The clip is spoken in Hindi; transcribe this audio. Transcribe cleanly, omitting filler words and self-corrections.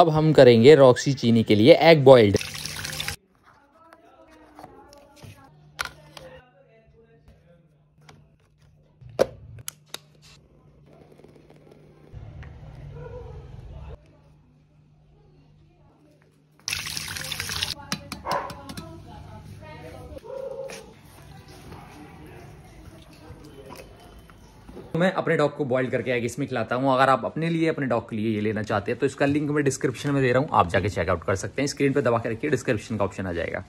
अब हम करेंगे रॉक्सी चीनी के लिए एग बॉइल्ड। मैं अपने डॉग को बॉईल करके एग इसमें खिलाता हूँ। अगर आप अपने लिए अपने डॉग के लिए ये लेना चाहते हैं तो इसका लिंक मैं डिस्क्रिप्शन में दे रहा हूँ, आप जाके चेकआउट कर सकते हैं। स्क्रीन पर दबा के रखिए, डिस्क्रिप्शन का ऑप्शन आ जाएगा।